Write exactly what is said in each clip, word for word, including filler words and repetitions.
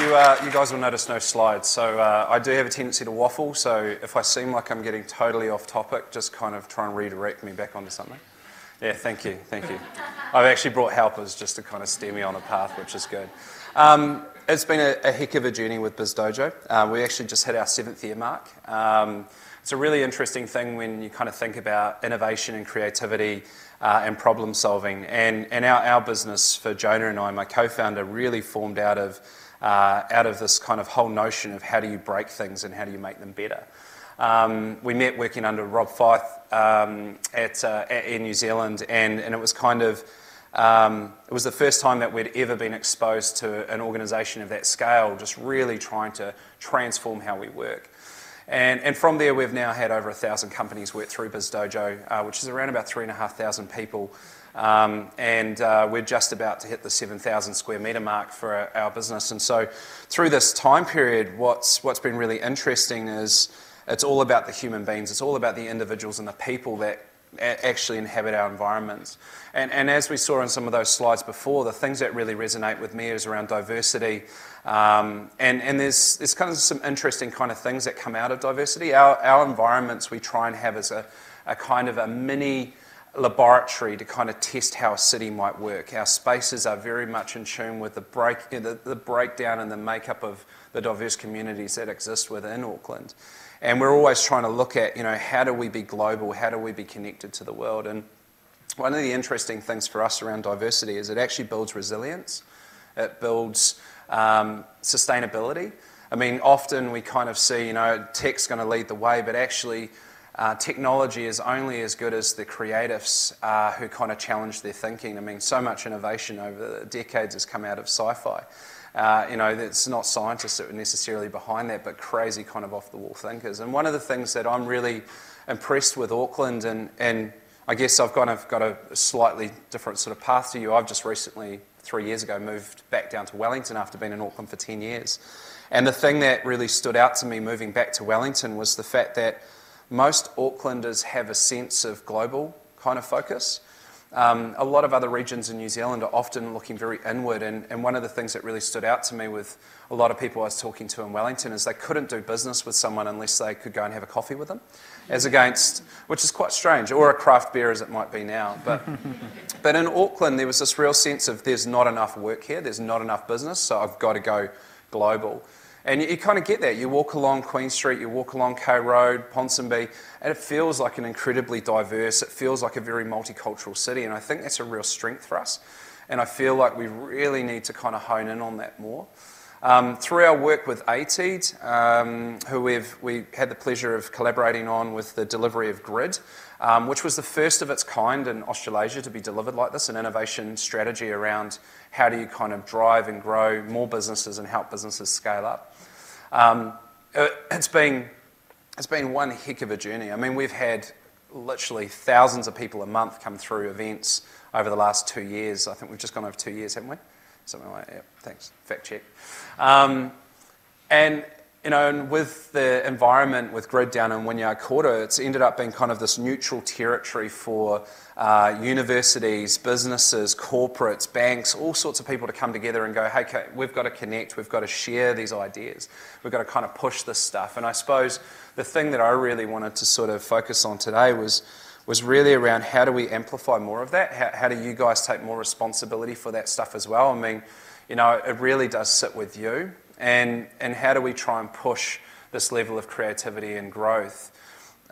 You, uh, you guys will notice no slides, so uh, I do have a tendency to waffle, so if I seem like I'm getting totally off topic, just kind of try and redirect me back onto something. Yeah, thank you, thank you. I've actually brought helpers just to kind of steer me on a path, which is good. Um, it's been a, a heck of a journey with BizDojo. Uh, we actually just hit our seventh year mark. Um, it's a really interesting thing when you kind of think about innovation and creativity uh, and problem solving. And, and our, our business for Jonah and I, my co-founder, really formed out of Uh, out of this kind of whole notion of how do you break things and how do you make them better. Um, we met working under Rob Fythe um, at, uh, at Air New Zealand, and, and it was kind of, um, it was the first time that we'd ever been exposed to an organisation of that scale, just really trying to transform how we work. And, and from there, we've now had over a thousand companies work through BizDojo, uh, which is around about three and a half thousand people. Um, and uh, we're just about to hit the seven thousand square metre mark for our, our business. And so through this time period, what's, what's been really interesting is it's all about the human beings. It's all about the individuals and the people that a- actually inhabit our environments. And, and as we saw in some of those slides before, the things that really resonate with me is around diversity. Um, and, and there's, there's kind of some interesting kind of things that come out of diversity. Our, our environments we try and have as a, a kind of a mini laboratory to kind of test how a city might work. Our spaces are very much in tune with the, break, you know, the, the breakdown and the makeup of the diverse communities that exist within Auckland. And we're always trying to look at, you know, how do we be global? How do we be connected to the world? And one of the interesting things for us around diversity is it actually builds resilience. It builds um, sustainability. I mean, often we kind of see, you know, tech's going to lead the way, but actually Uh, technology is only as good as the creatives uh, who kind of challenge their thinking. I mean, so much innovation over the decades has come out of sci-fi. Uh, you know, it's not scientists that were necessarily behind that, but crazy kind of off-the-wall thinkers. And one of the things that I'm really impressed with Auckland, and, and I guess I've kind of got a slightly different sort of path to you. I've just recently, three years ago, moved back down to Wellington after being in Auckland for ten years. And the thing that really stood out to me moving back to Wellington was the fact that most Aucklanders have a sense of global kind of focus. Um, a lot of other regions in New Zealand are often looking very inward, and, and one of the things that really stood out to me with a lot of people I was talking to in Wellington is they couldn't do business with someone unless they could go and have a coffee with them, as against, which is quite strange, or a craft beer as it might be now. But, but in Auckland, there was this real sense of there's not enough work here, there's not enough business, so I've got to go global. And you, you kind of get that. You walk along Queen Street, you walk along K Road, Ponsonby, and it feels like an incredibly diverse, it feels like a very multicultural city, and I think that's a real strength for us. And I feel like we really need to kind of hone in on that more. Um, through our work with ATEED, um, who we've we had the pleasure of collaborating on with the delivery of Grid, um, which was the first of its kind in Australasia to be delivered like this, an innovation strategy around how do you kind of drive and grow more businesses and help businesses scale up. Um, it, it's been it's been one heck of a journey. I mean, we've had literally thousands of people a month come through events over the last two years. I think we've just gone over two years, haven't we? Something like that. Yep, thanks. Fact check. Um, and you know, and with the environment with Grid down in Wynyard Quarter, it's ended up being kind of this neutral territory for uh, universities, businesses, corporates, banks, all sorts of people to come together and go, hey, we've got to connect, we've got to share these ideas, we've got to kind of push this stuff. And I suppose the thing that I really wanted to sort of focus on today was was really around how do we amplify more of that? How, how do you guys take more responsibility for that stuff as well? I mean, you know, it really does sit with you. And, and how do we try and push this level of creativity and growth?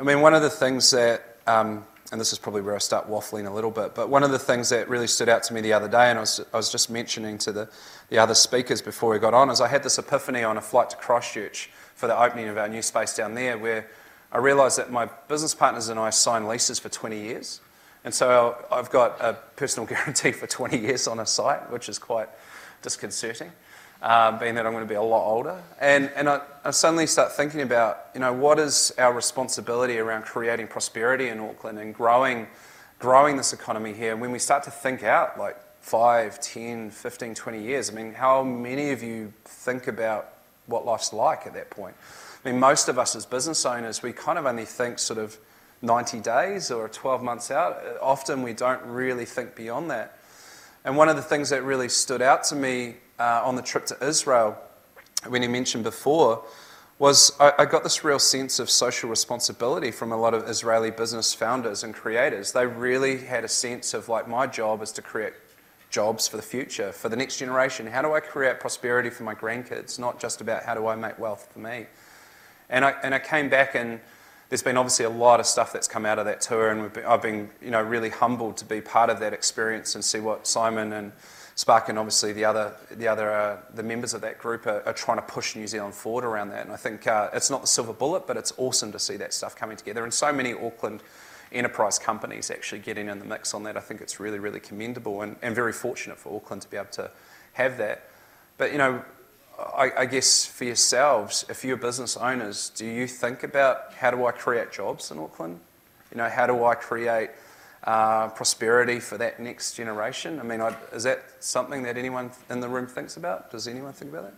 I mean, one of the things that, um, and this is probably where I start waffling a little bit, but one of the things that really stood out to me the other day, and I was, I was just mentioning to the, the other speakers before we got on, is I had this epiphany on a flight to Christchurch for the opening of our new space down there where I realised that my business partners and I signed leases for twenty years. And so I've got a personal guarantee for twenty years on a site, which is quite disconcerting. Uh, being that I'm going to be a lot older. And, and I, I suddenly start thinking about, you know, what is our responsibility around creating prosperity in Auckland and growing, growing this economy here? And when we start to think out, like, five, ten, fifteen, twenty years, I mean, how many of you think about what life's like at that point? I mean, most of us as business owners, we kind of only think sort of ninety days or twelve months out. Often we don't really think beyond that. And one of the things that really stood out to me Uh, on the trip to Israel when he mentioned before, was I, I got this real sense of social responsibility from a lot of Israeli business founders and creators. They really had a sense of, like, my job is to create jobs for the future, for the next generation. How do I create prosperity for my grandkids? Not just about how do I make wealth for me. And I, and I came back, and there's been obviously a lot of stuff that's come out of that tour, and we've been, I've been you know, really humbled to be part of that experience and see what Simon and Spark and obviously the other, the other uh, the members of that group are, are trying to push New Zealand forward around that. And I think uh, it's not the silver bullet, but it's awesome to see that stuff coming together. And so many Auckland enterprise companies actually getting in the mix on that. I think it's really, really commendable and, and very fortunate for Auckland to be able to have that. But, you know, I, I guess for yourselves, if you're business owners, do you think about how do I create jobs in Auckland? You know, how do I create Uh, prosperity for that next generation? I mean, I, is that something that anyone in the room thinks about? Does anyone think about that?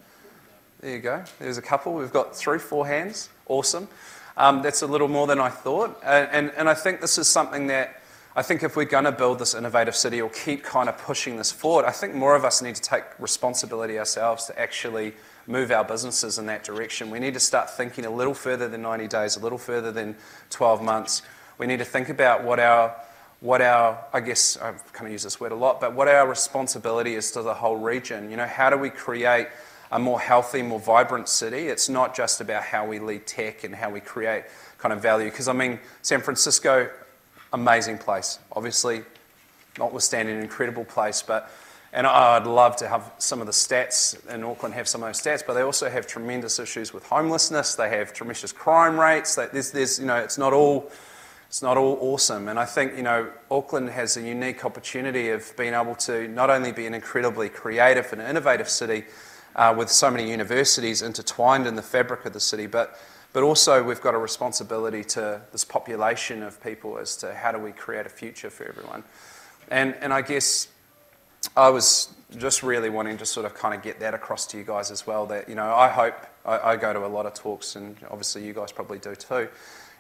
There you go. There's a couple. We've got three, four hands. Awesome. Um, that's a little more than I thought. And, and, and I think this is something that I think if we're going to build this innovative city or keep kind of pushing this forward, I think more of us need to take responsibility ourselves to actually move our businesses in that direction. We need to start thinking a little further than ninety days, a little further than twelve months. We need to think about what our what our, I guess, I've kind of used this word a lot, but what our responsibility is to the whole region. You know, how do we create a more healthy, more vibrant city? It's not just about how we lead tech and how we create kind of value. Because, I mean, San Francisco, amazing place. Obviously, notwithstanding, an incredible place. But, and I'd love to have some of the stats, and Auckland have some of those stats, but they also have tremendous issues with homelessness. They have tremendous crime rates. They, there's, there's, you know, it's not all... It's not all awesome, and I think, you know, Auckland has a unique opportunity of being able to not only be an incredibly creative and innovative city uh, with so many universities intertwined in the fabric of the city, but, but also we've got a responsibility to this population of people as to how do we create a future for everyone. And, and I guess I was just really wanting to sort of kind of get that across to you guys as well, that, you know, I hope, I, I go to a lot of talks, and obviously you guys probably do too.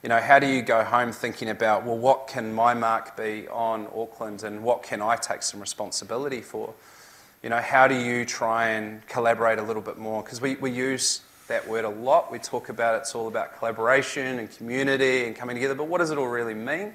You know, how do you go home thinking about, well, what can my mark be on Auckland, and what can I take some responsibility for? You know, how do you try and collaborate a little bit more? Because we, we use that word a lot. We talk about it's all about collaboration and community and coming together, but what does it all really mean?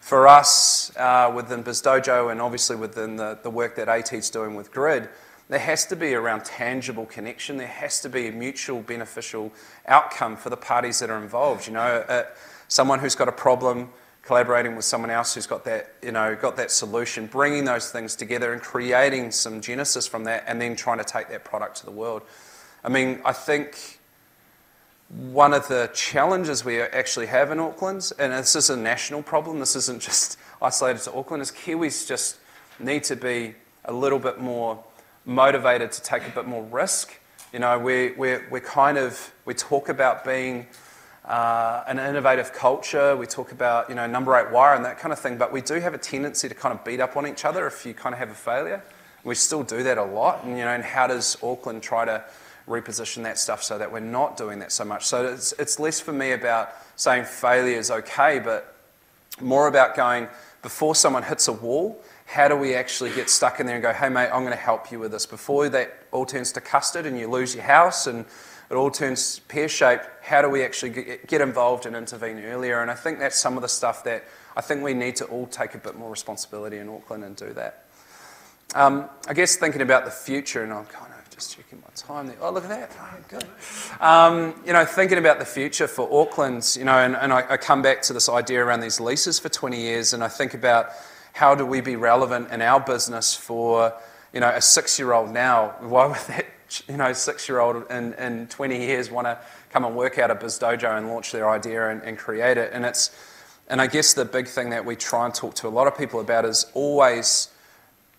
For us, uh, within BizDojo, and obviously within the, the work that ATEED's doing with Grid, there has to be around tangible connection. There has to be a mutual beneficial outcome for the parties that are involved. You know, uh, someone who's got a problem collaborating with someone else who's got that, you know, got that solution, bringing those things together and creating some genesis from that, and then trying to take that product to the world. I mean, I think one of the challenges we actually have in Auckland, and this is a national problem, this isn't just isolated to Auckland, is Kiwis just need to be a little bit more motivated to take a bit more risk. You know, we we we kind of we talk about being uh, an innovative culture. We talk about you know number eight wire and that kind of thing, but we do have a tendency to kind of beat up on each other if you kind of have a failure. We still do that a lot, and you know, and how does Auckland try to reposition that stuff so that we're not doing that so much? So it's it's less for me about saying failure is okay, but more about going before someone hits a wall. How do we actually get stuck in there and go, hey, mate, I'm going to help you with this. Before that all turns to custard and you lose your house and it all turns pear-shaped, how do we actually get involved and intervene earlier? And I think that's some of the stuff that I think we need to all take a bit more responsibility in Auckland and do that. Um, I guess thinking about the future, and I'm kind of just checking my time there. Oh, look at that. Oh, good. Um, you know, thinking about the future for Auckland, you know, and, and I, I come back to this idea around these leases for twenty years, and I think about how do we be relevant in our business for, you know, a six-year-old now? Why would that, you know, six-year-old in, in twenty years want to come and work out of BizDojo and launch their idea and, and create it? And it's, and I guess the big thing that we try and talk to a lot of people about is always,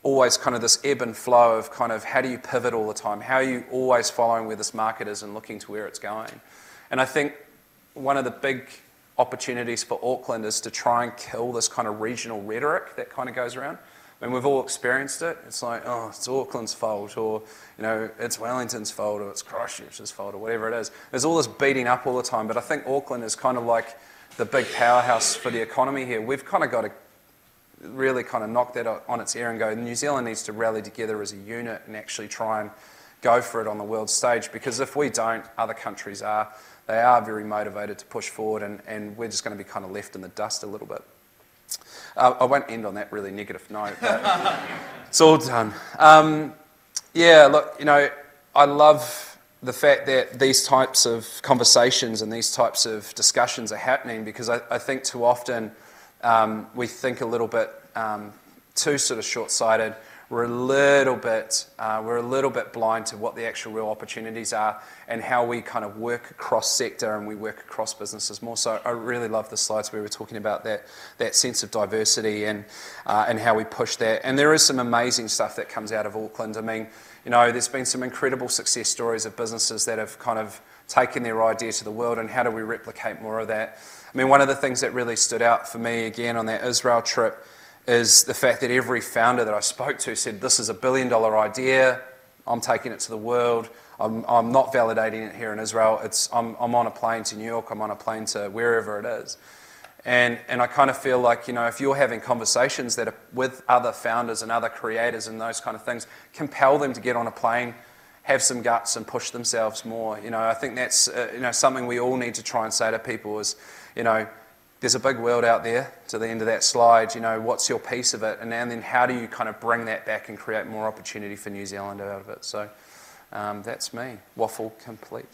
always kind of this ebb and flow of kind of how do you pivot all the time? How are you always following where this market is and looking to where it's going? And I think one of the big opportunities for Auckland is to try and kill this kind of regional rhetoric that kind of goes around. I mean, we've all experienced it. It's like, oh, it's Auckland's fault, or, you know, it's Wellington's fault, or it's Christchurch's fault, or whatever it is. There's all this beating up all the time, but I think Auckland is kind of like the big powerhouse for the economy here. We've kind of got to really kind of knock that on its ear and go, New Zealand needs to rally together as a unit and actually try and go for it on the world stage, because if we don't, other countries are. They are very motivated to push forward, and, and we're just going to be kind of left in the dust a little bit. Uh, I won't end on that really negative note, but it's all done. Um, yeah, look, you know, I love the fact that these types of conversations and these types of discussions are happening, because I, I think too often um, we think a little bit um, too sort of short-sighted. We're a little bit, uh, we're a little bit blind to what the actual real opportunities are and how we kind of work across sector and we work across businesses more. So I really love the slides where we were talking about that that sense of diversity and uh, and how we push that. And there is some amazing stuff that comes out of Auckland. I mean, you know, there's been some incredible success stories of businesses that have kind of taken their idea to the world, and how do we replicate more of that? I mean, one of the things that really stood out for me again on that Israel trip is the fact that every founder that I spoke to said, this is a billion dollar idea, I'm taking it to the world, I'm, I'm not validating it here in Israel, it's, I'm, I'm on a plane to New York, I'm on a plane to wherever it is. And, and I kind of feel like, you know, if you're having conversations that are with other founders and other creators and those kind of things, compel them to get on a plane, have some guts and push themselves more. You know, I think that's uh, you know, something we all need to try and say to people is, you know, there's a big world out there, to the end of that slide, you know, what's your piece of it? And then how do you kind of bring that back and create more opportunity for New Zealand out of it? So um, that's me. Waffle complete.